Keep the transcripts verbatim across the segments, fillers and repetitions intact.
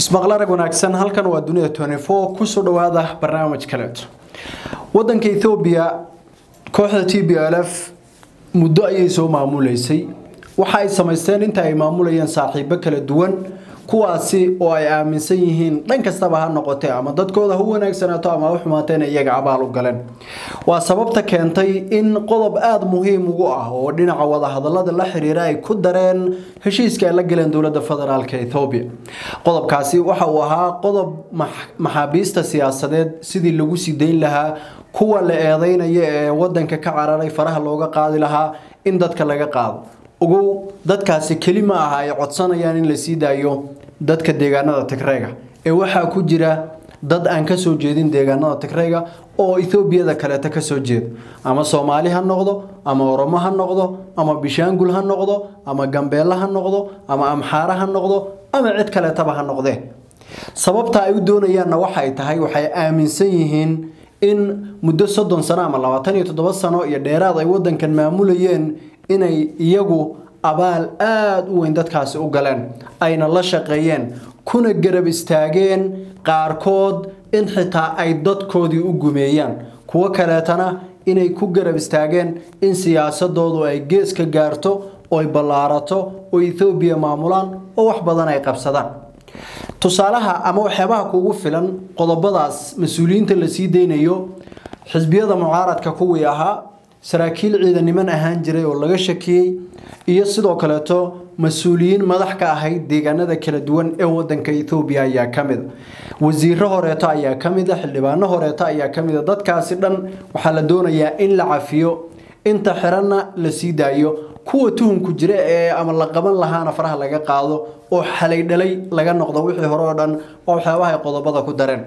ismaqlaarag wanaagsan halkan waa dunida twenty four ku soo dhawaada barnaamij kale wadanka Ethiopia kooxda T P L F muddo ayay soo maamuleysay waxa ay sameysteen inta ay maamulayeen saaxiibo kala duwan kuwaasi oo ay aaminsan yihiin dhan kasta baa noqotay ama dadkooda uu wanaagsanaato ama wax xumaateen iyaga abaal u galeen waa sababta keentay in qodob aad muhiim ugu ah oo dhinaca wada hadallada la xiriira ay ku dareen heshiiska ay la galeen dawladda federaalka Ethiopia qodobkaasi waxa uu ahaa qodob maxaabiista siyaasadeed sidii lagu sideyn lahaa kuwa la eedeynaya ee wadanka ka cararay faraha looga qaadi lahaa in dadka laga qaado ugu dadkaasi kelima ah ay codsanayaan in la sii daayo dadka deegaanada Tigreega ee waxa ku jira dad aan ka soo jeedin deegaanada Tigreega oo Ethiopia kale ka soo jeed ama Soomaali ha noqdo ama Oromo ha noqdo ama Bishangul ha noqdo ama Gambeela ha noqdo ama Amhara ha noqdo ama cid kale taba ha noqde sababta ay u doonayaan waxa ay tahay waxay aaminsan yihiin in muddo soddon sano ama labaatan iyo toddoba sano iyo dheeraad ay wadankan maamulayeen inay iyagu abaal aad u weyn dadkaasi u galeen ayna la shaqeeyeen kuna garab istaageen qaarkood in xitaa ay dadkoodii u gumeeyaan kuwa kaleetana inay ku garab istaageen in siyaasadoodu ay gees ka gaarto oo ay ballaarato oo Ethiopia maamulaan oo wax badan ay qabsadaan tusaalaha ama waxyaabaha kugu filan qodobadaas mas'uuliyiinta la sii deynayo xisbiyada mucaaradka kuwii ahaa saraakiil ciidaniman ahaan jiray oo laga shakiyay iyo sidoo kale to mas'uuliyiin madax ka ahayd deegaanada kala duwan ee wadanka Ethiopia ayaa kamid wasiirro horeeto ayaa kamid xildhibaano horeeto ayaa kamid dadkaasi dhan waxa la doonayaa in la cafiyo inta xiranna la sii daayo kuwa tuhunku jira ee ama la qaban lahaana faraha laga qaado oo xalay dhalay laga noqdo wixii hore oo dhan oo waxyaabaha qodobada ku dareen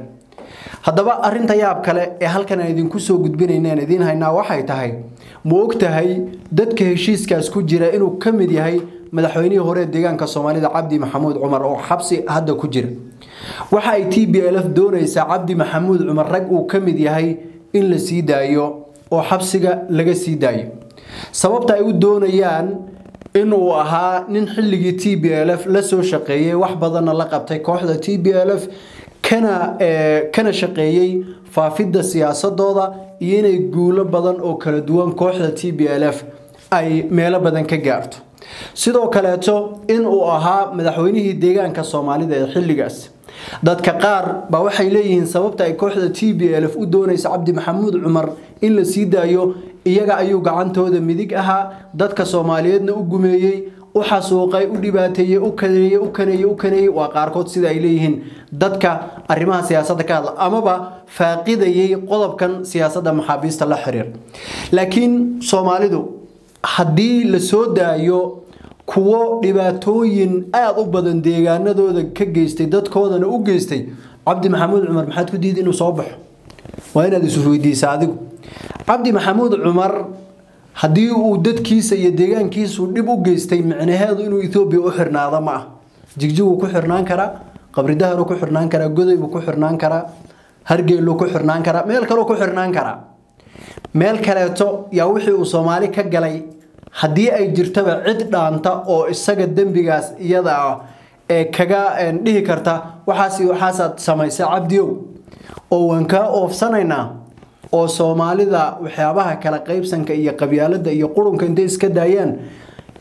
hadaba arinta yaab kale ee halkan aan idin ku soo gudbinaynaa idin haynaa waxay tahay ma ogtahay dadka heshiiskaas ku jira inuu ka mid yahay madaxweynihii hore deegaanka Soomaalida Cabdi Maxamuud Cumar oo xabsi hadda ku jira waxa ay T P L F doonaysaa Cabdi Maxamuud Cumar rag uu ka mid yahay in la sii daayo oo xabsiga laga sii daayo sababta ay u doonayaan inuu ahaa nin xilligii T P L F la soo shaqeeyay wax badan la qabtay kooxda T P L F kana kana shaqeeyay faafidda siyaasadooda iyo inay guulo badan oo kala duwan kooxda T P L F ay meelo badan ka gaarto sidoo kale inuu ahaa madaxweynihii deegaanka Soomaalida ee xilligaas dadka qaar ba waxay leeyihiin sababta ay kooxda T P L F u doonayso Cabdi Maxamuud Cumar in la sii daayo iyaga ayuu gacantooda midig ahaa dadka Soomaaliyeedna u gumeeyay u xasuuqay u dhibaateeyay u kadeeyay u kaneeyay u kaneeyay waa qaarkood sida ay leeyihiin dadka arrimaha siyaasadda ka hadla ama ba faaqidayay qodobkan siyaasadda maxaabiista la xiriir laakiin Soomaalidu haddii la soo daayo kuwo dhibaatooyin aad u badan deegaanadooda ka geystay dadkoodana u geystay Cabdi Maxamuud Cumar maxaad ku diiday inuu soo baxo waa inaad isu weydiisaa adigu Cabdi Maxamuud Cumar haddii uu dadkiisa iyo deegaankiisa dib u geystay macnaheedu inuu Ethiopia u xirnaado ma ah jigjigu ku xirnaan kara qabridaharu ku xirnaan kara godoybu ku xirnaan kara hargeylu ku xirnaan kara meel kale ku xirnaan kara meel kaleeto yaa wixii uu Soomaali ka galay haddii ay jirtaba cid dhaanta oo isaga dambigaas iyada ee kaga dhihi karta waxaasi waxaasad sameysay Cabdiyo oo waan ka oofsanaynaa oo Soomaalida waxyaabaha kala qaybsanka iyo qabyaalada iyo qurunka intay iska daayeen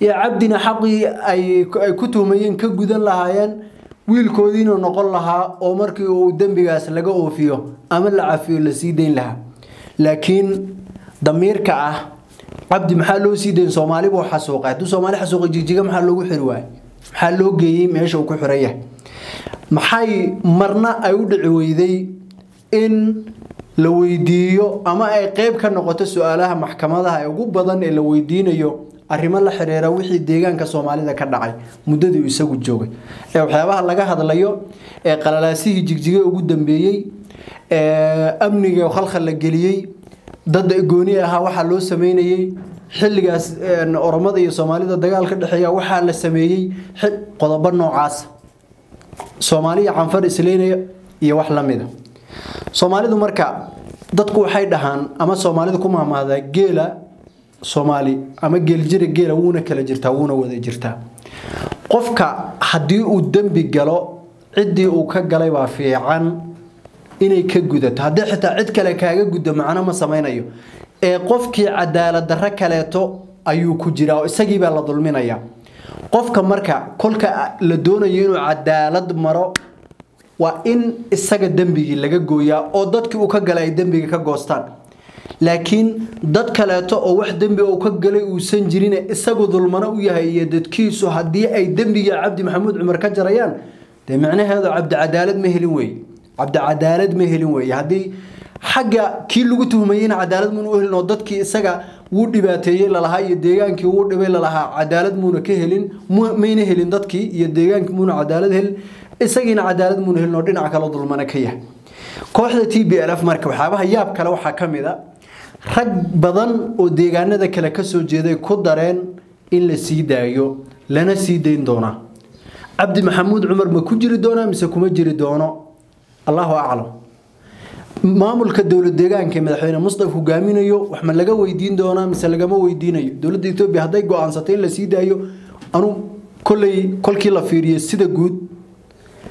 ya Cabdina xaqi ay ku tuhmayeen ka gudan lahaayeen wiilkoodiina noqon lahaa oo markii uu dambigaas laga oofiyo ama la cafiyo la sii deyn lahaa laakiin damiirka ah Cabdi maxaa loo sii deyn Soomaali buu xasuuqay du Soomaali xasuuqay jigjiga maxaa loogu xirwaay maxaa loo geeyay meesha uu ku xiraya maxay marna ay u dhici weyday in la weydiyo ama ay qayb ka noqoto su'aalaha maxkamadaha ee ugu badan ee la weydiinayo arrimo la xiriira wixii deegaanka Soomaalida ka dhacay muddadii isagu joogay ee waxyaabaha laga hadlayo ee qalalaasihii jigjiga ugu dambeeyay ee amniga khalkhal la galiyay dad gooni ah waxa loo sameeyay xilligaas Oromada iyo Soomaalida dagaal ka dhaxeeya waxa la sameeyay qodobo noocaas Soomaaliya canfar isleynaya iyo wax la mid ah Soomaalidu marka dadku waxay dhahaan ama Soomaalidu ku maamaada geela Soomaali ama geel jira geela wuuna kala jirtaa wuuna wada jirtaa qofka hadii uu dambi galo عدي وكجلي وفي عن إني كجودة هذا حتى عد كلا كجودة معنا ما سمعنا يو قفك عدالة درك لاتو أيو كجرا سجيب الله ظلمنا يا قفك مركع كل كا لدون ينو عدالة مرة وإن السجد دمبي اللي جويا أو ضدك وكجلي دمبي كجوستان لكن ضدك لاتو أو واحد دمبي وكجلي وسنجرين السجد ظلمنا وياه يدكي سهدي أي دمبي عبد محمود عمر كجريان ده معنى هذا عبد عدالة مهلوي عبد عدالة مهلوي هذه حاجة كل وقته مين عدالة من أهل نضت كي سجا ود باتيجي لها يديجان كي ود بيل لها عدالة من كهلين مين هلين نضت كي يديجان من عدالة هل سجين عدالة من أهل نضين عكلا ضل منكيه كوحدة تي بي ألف مركب حابها ياب كلو حكم ذا رج بدن وديجان ذا كلا كسر جدا كدرين إلا سيدايو لنا سيدين دونا عبد محمود عمر ما كجري دونا مسكوم جري دونا الله أعلم مامل كدولة دجان كمدحين مصطفى هجامين يو وحمل لجا ويدين دونا مثل لجا ما ويدين يو دولة دكتور بهداي جو عن سطيل لسيدا يو أنو كل كل كلا فيري سيدا جود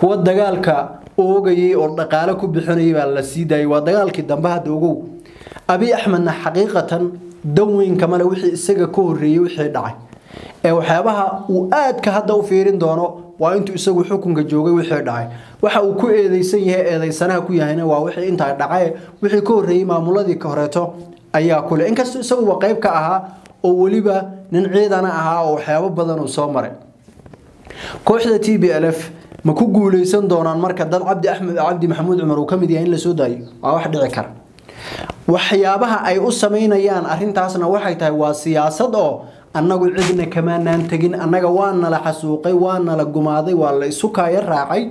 كود دجال كا أوجي أردقالك بحني بالسي داي ودجال كدم بعد وجو أبي أحمد حقيقة دوين كمان وحي السجا كوري وحي داعي أو حابها وقعد كهذا وفيرين دانو وأنتو يسوي حكم الجوجي وحير دعاء وحاول كل إذا يسيه إذا يسناه كل هنا ووحي إنت دعاء وحي كوري مع مولدي كهرته أيها كل إنك سوي وقيب كأها أوليبا ننعيد أناها وحاول بدن وصامر كوحدة تي بي ألف ما كوجو ليسن دوران مركز دل عبد أحمد عبد محمود عمر وكم ديان لسوداي واحد عكر وحيابها أي قصة مين يان أنت عسنا واحد توا سياسة أو annagu cidna kama naan tagin annaga waana la xasuuqay waana la gumaaday waa la isu kaayay raacay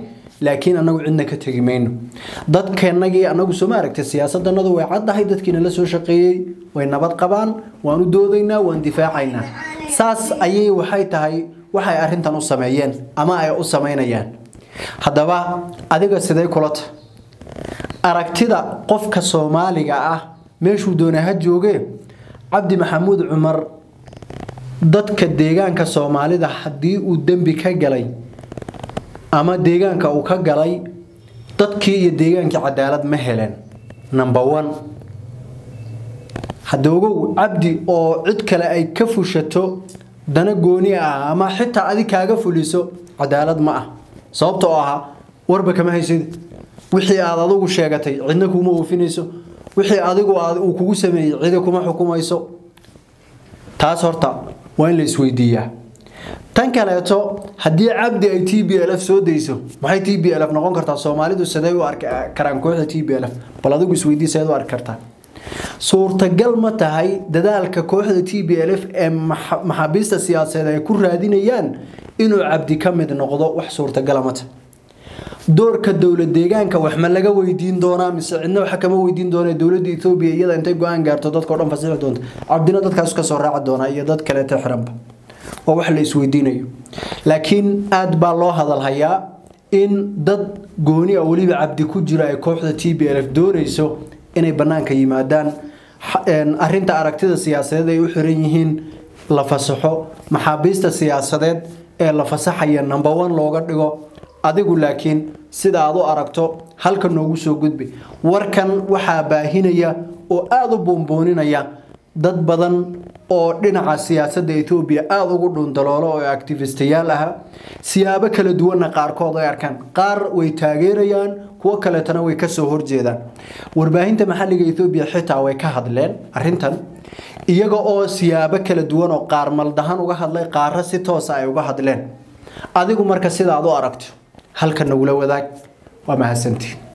laakiin annagu cidna ka tagimayno dadkeenagi annagu soo maaragtay siyaasadannadu way caddahay dadkiina la soo shaqeeyay way nabad qabaan waanu doodaynaa waan difaacaynaa saas ayay waxay tahay waxay arrintan u sameeyeen ama ay u sameynayaan hadaba adiga sidee kula tahay aragtida qofka Soomaaliga ah meeshuu doonaha joogay Cabdi Maxamuud Cumar dadka deegaanka Soomaalida hadii uu dambi ka galay ama deegaanka uu ka galay dadkii iyo deegaanka cadaalad ma heleen number one hadoogo Cabdi oo cid kale ay ka fushato dana gooni ah ama xitaa adii kaaga fuliso cadaalad ma ah sababtoo ah warba kama haysid wixii aad adigu sheegatay cidna kuma oofinayso wixii adigu aad uu kugu sameeyay cid kuma xukumayso taas horta وين لسويدية تنكلاتو هدي عبدي أي تي بي ألف سوديسو ما هي تي بي ألف نقول كرتا الصومالي دوسداي وارك كرانكوه تي بي ألف بلادو سويدي سيد وارك كرتا صورة جلمة هاي ددالك كوه تي بي ألف أم محابيس السياسة ده يكون رادينيان إنه عبدي كم من النقضاء وح صورة جلمة دور كدولة ديجان كوحمل لجا ويدين دونا مثل إنه حكم ويدين دونا دولة إثيوبيا يلا أنت جوان جرت ضد كرام فصيلة دون عبدنا ضد كاسك صراع دونا يضد كلات حرب ووحل سويديني لكن أدبر الله هذا الحياة إن ضد جوني أولي بعبد كوجرا كوحدة تي بي ألف دور يسو إني بنان كيمادان أرنت أركتيد السياسة ذي يحرينهن لفصحوا محابيست السياسة ذي لفصحيا نمبر وان لوجدوا adigu laakiin sida aad u aragto halka noogu soo gudbi warkan waxa baahinaya oo aad u boonbooninaya dad badan oo dhinaca siyaasadda Itoobiya aad ugu dhundaloolo oo activistayaal ah siyaabo kala duwan qaarkood ay arkaan qaar way taageerayaan kuwa kale tan way ka soo horjeedaan warbaahinta maxalliga Itoobiya xitaa way ka hadleen arrintan iyaga oo siyaabo kala duwan oo qaar maldahan uga hadlay qaar si toos ah ay uga hadleen adigu marka sida aad u aragto هل كان نقوله ذاك وما هسنتي